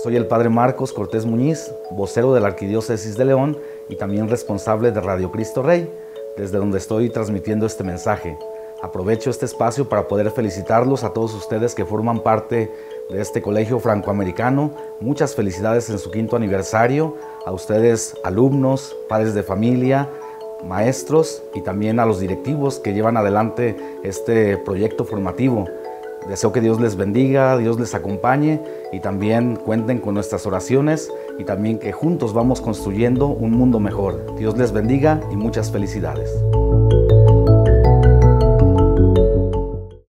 Soy el padre Marcos Cortés Muñiz, vocero de la Arquidiócesis de León y también responsable de Radio Cristo Rey, desde donde estoy transmitiendo este mensaje. Aprovecho este espacio para poder felicitarlos a todos ustedes que forman parte de este Colegio Franco Americano. Muchas felicidades en su 5º aniversario, a ustedes alumnos, padres de familia, maestros y también a los directivos que llevan adelante este proyecto formativo. Deseo que Dios les bendiga, Dios les acompañe y también cuenten con nuestras oraciones y también que juntos vamos construyendo un mundo mejor. Dios les bendiga y muchas felicidades.